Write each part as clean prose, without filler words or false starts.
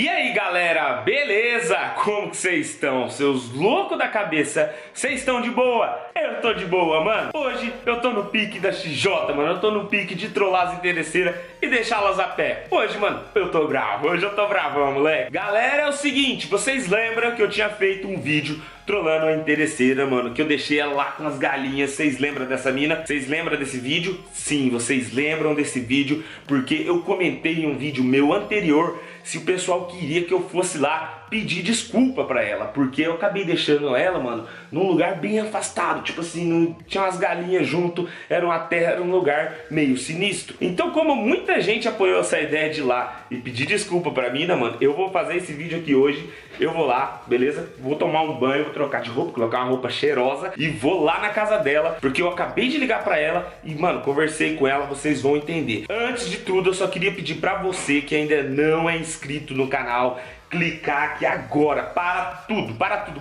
E aí galera, beleza? Como que vocês estão? Seus loucos da cabeça, vocês estão de boa? Eu tô de boa, mano. Hoje eu tô no pique da XJ, mano. Eu tô no pique de trollar as interesseiras e deixá-las a pé. Hoje, mano, eu tô bravo. Hoje eu tô bravão, moleque. Galera, é o seguinte, vocês lembram que eu tinha feito um vídeo trollando a interesseira, mano, que eu deixei ela lá com as galinhas? Vocês lembram dessa mina? Vocês lembram desse vídeo? Sim, vocês lembram desse vídeo, porque eu comentei em um vídeo meu anterior se o pessoal queria que eu fosse lá pedir desculpa pra ela, porque eu acabei deixando ela, mano, num lugar bem afastado, tipo assim, não tinha umas galinhas junto, era uma terra, era um lugar meio sinistro. Então, como muita gente apoiou essa ideia de ir lá e pedir desculpa pra mina, mano, eu vou fazer esse vídeo aqui hoje. Eu vou lá, beleza? Vou tomar um banho, vou trocar de roupa, colocar uma roupa cheirosa e vou lá na casa dela, porque eu acabei de ligar pra ela e, mano, conversei com ela, vocês vão entender. Antes de tudo, eu só queria pedir pra você que ainda não é inscrito no canal, clicar aqui agora, para tudo,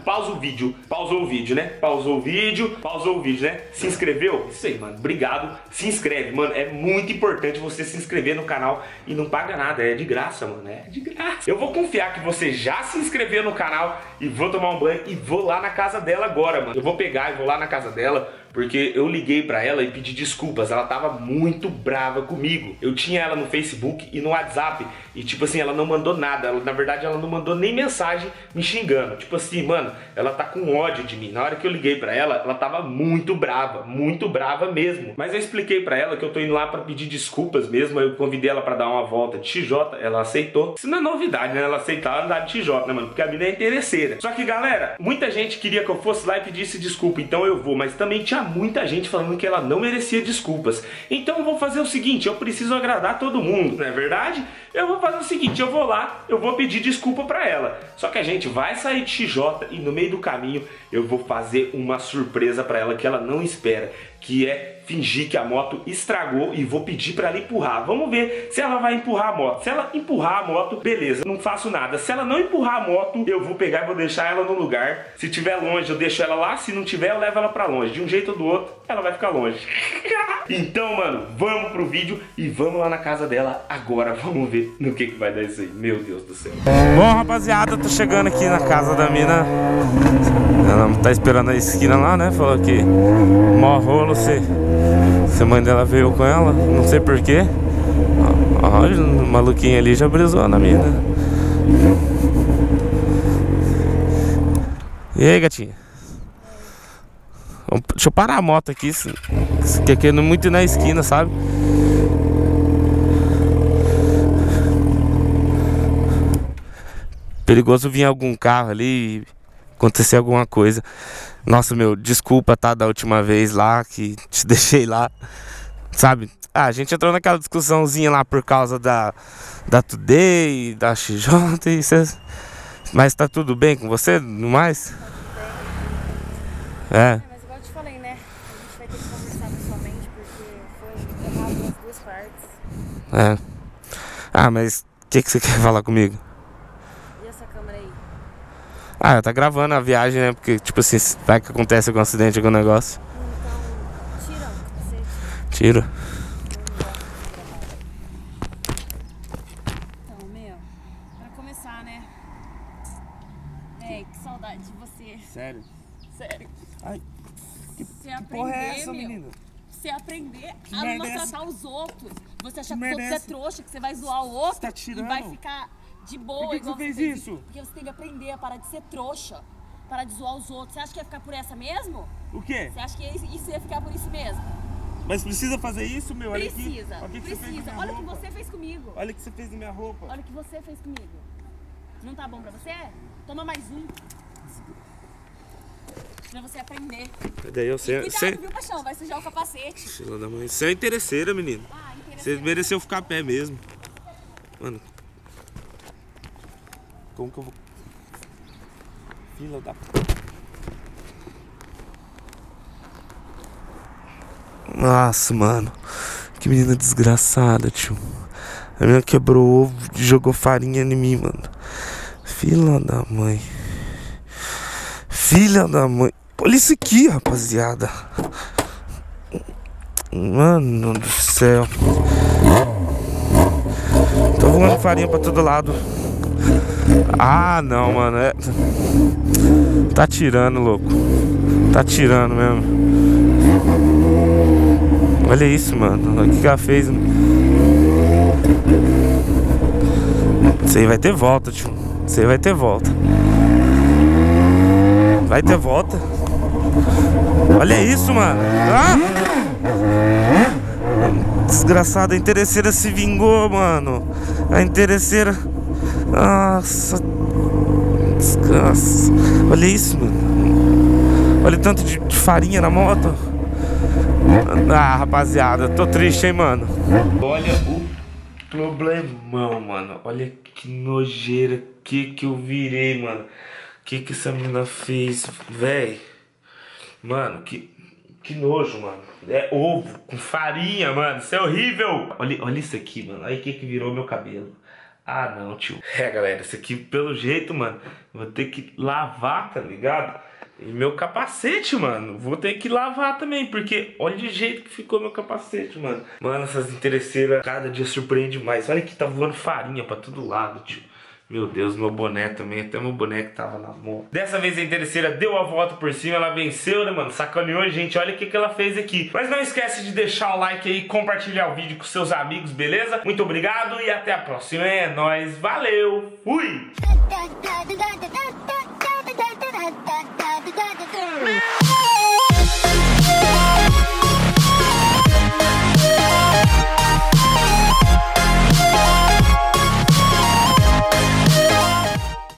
pausou o vídeo, né? Se inscreveu? Isso aí, mano, obrigado, se inscreve, mano, é muito importante você se inscrever no canal e não paga nada, é de graça, mano, é de graça. Eu vou confiar que você já se inscreveu no canal e vou tomar um banho e vou lá na casa dela agora, mano. Eu vou pegar e vou lá na casa dela, porque eu liguei pra ela e pedi desculpas. Ela tava muito brava comigo. Eu tinha ela no Facebook e no WhatsApp, e tipo assim, ela não mandou nada. Ela, na verdade, ela não mandou nem mensagem me xingando. Tipo assim, mano, ela tá com ódio de mim. Na hora que eu liguei pra ela, ela tava muito brava mesmo. Mas eu expliquei pra ela que eu tô indo lá pra pedir desculpas mesmo. Eu convidei ela pra dar uma volta de XJ, ela aceitou. Isso não é novidade, né? Ela aceitar andar de XJ, né, mano? Porque a mina é interesseira. Só que, galera, muita gente queria que eu fosse lá e pedisse desculpa, então eu vou, mas também tinha muita gente falando que ela não merecia desculpas. Então eu vou fazer o seguinte, eu preciso agradar todo mundo, não é verdade? Eu vou fazer o seguinte, eu vou lá, eu vou pedir desculpa pra ela. Só que a gente vai sair de XJ e no meio do caminho eu vou fazer uma surpresa pra ela que ela não espera, que é fingir que a moto estragou e vou pedir pra ela empurrar. Vamos ver se ela vai empurrar a moto. Se ela empurrar a moto, beleza, não faço nada. Se ela não empurrar a moto, eu vou pegar e vou deixar ela no lugar. Se tiver longe, eu deixo ela lá. Se não tiver, eu levo ela pra longe. De um jeito ou do outro, ela vai ficar longe. Então, mano, vamos pro vídeo e vamos lá na casa dela agora. Vamos ver no que vai dar isso aí. Meu Deus do céu. Bom, rapaziada, tô chegando aqui na casa da mina. Ela tá esperando a esquina lá, né? Falou que mó rolo, se a mãe dela veio com ela, não sei porquê. Olha, o maluquinho ali já brisou na mina. E aí, gatinha? Deixa eu parar a moto aqui, que aqui é muito na esquina, sabe? Perigoso vir algum carro ali e acontecer alguma coisa. Nossa, meu, desculpa, tá, da última vez lá, que te deixei lá, sabe? Ah, a gente entrou naquela discussãozinha lá por causa da Today, da XJ, e cês... Mas tá tudo bem com você, no mais? É. Mas igual eu te falei, né? A gente vai ter que conversar pessoalmente, porque foi errado nas duas partes. É. Ah, mas o que você quer falar comigo? Ah, tá gravando a viagem, né? Porque, tipo assim, vai que acontece algum acidente, algum negócio. Então, tira. Então, meu, pra começar, né? É, que saudade de você. Sério. Ai, que porra é essa, menina? Você aprender a não maltratar os outros. Você achar que os outros é trouxa, que você vai zoar o outro. Você tá tirando. E vai ficar de boa. Por que você fez isso? Porque você tem que aprender a parar de ser trouxa, parar de zoar os outros. Você acha que ia ficar por essa mesmo? O quê? Você acha que isso ia ficar por isso mesmo? Mas precisa fazer isso, meu? Precisa. Olha o que você fez comigo. Olha o que você fez na minha roupa. Olha o que você fez comigo. Não tá bom pra você? Toma mais um. Pra você aprender. Cadê eu? Cuidado, viu, paixão? Vai sujar o capacete. Filha da mãe. Você é interesseira, menino. Ah, interesseira. Você mereceu ficar a pé mesmo. Mano, como que eu vou... Fila da... Nossa, mano. Que menina desgraçada, tio. A menina quebrou o ovo e jogou farinha em mim, mano. Filha da mãe. Olha isso aqui, rapaziada. Mano do céu. Tô voando farinha pra todo lado. Ah, não, mano, é... Tá tirando, louco. Tá tirando mesmo. Olha isso, mano. O que ela fez? Isso aí vai ter volta, tio. Isso aí vai ter volta. Vai ter volta. Olha isso, mano. Ah! Desgraçada, a interesseira se vingou, mano. A interesseira... Nossa. Desgraça. Olha isso, mano. Olha o tanto de farinha na moto. Ah, rapaziada, tô triste, hein, mano. Olha o problemão, mano. Olha que nojeira que eu virei, mano. Que essa menina fez, véi. Mano, que nojo, mano. É ovo com farinha, mano. Isso é horrível. Olha isso aqui, mano. Olha o que virou meu cabelo. Ah, não, tio. É, galera, isso aqui, pelo jeito, mano, vou ter que lavar, tá ligado? E meu capacete, mano, vou ter que lavar também, porque olha o jeito que ficou meu capacete, mano. Mano, essas interesseiras cada dia surpreende mais. Olha que tá voando farinha pra todo lado, tio. Meu Deus, meu boné também, até meu boné que tava na mão. Dessa vez a interesseira deu a volta por cima, ela venceu, né, mano? Sacaneou, gente, olha o que ela fez aqui. Mas não esquece de deixar o like aí, compartilhar o vídeo com seus amigos, beleza? Muito obrigado e até a próxima. É nóis, valeu, fui!